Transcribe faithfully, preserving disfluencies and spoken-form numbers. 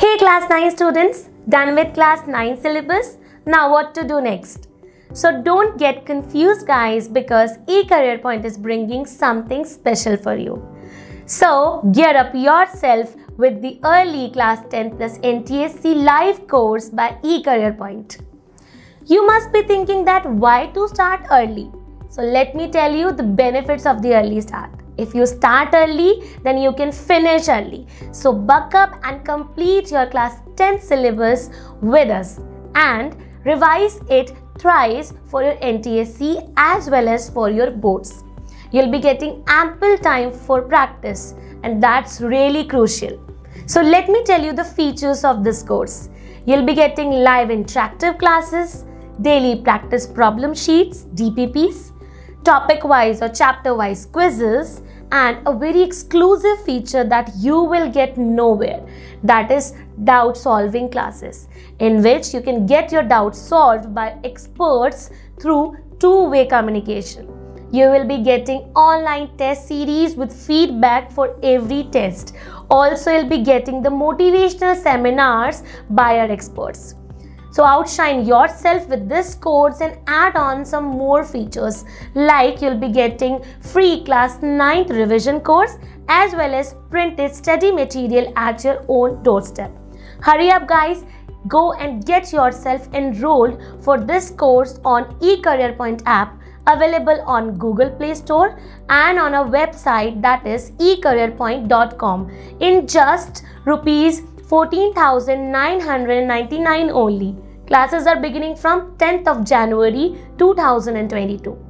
Hey class nine students, done with class nine syllabus. Now what to do next? So don't get confused guys, because eCareerPoint is bringing something special for you. So gear up yourself with the early class ten plus N T S E live course by eCareerPoint. You must be thinking that why to start early? So let me tell you the benefits of the early start. If you start early, then you can finish early. So buck up and complete your class ten syllabus with us and revise it thrice for your N T S E as well as for your boards. You'll be getting ample time for practice, and that's really crucial. So let me tell you the features of this course. You'll be getting live interactive classes, daily practice problem sheets, D P Ps, topic-wise or chapter-wise quizzes, and a very exclusive feature that you will get nowhere, that is doubt solving classes, in which you can get your doubts solved by experts through two-way communication. You will be getting online test series with feedback for every test. Also, you'll be getting the motivational seminars by our experts. So outshine yourself with this course and add on some more features, like you'll be getting free class ninth revision course as well as printed study material at your own doorstep. Hurry up guys, go and get yourself enrolled for this course on eCareerPoint app, available on Google Play Store and on our website, that is e career point dot com, in just rupees fourteen thousand nine hundred ninety-nine only. Classes are beginning from tenth of January two thousand twenty-two.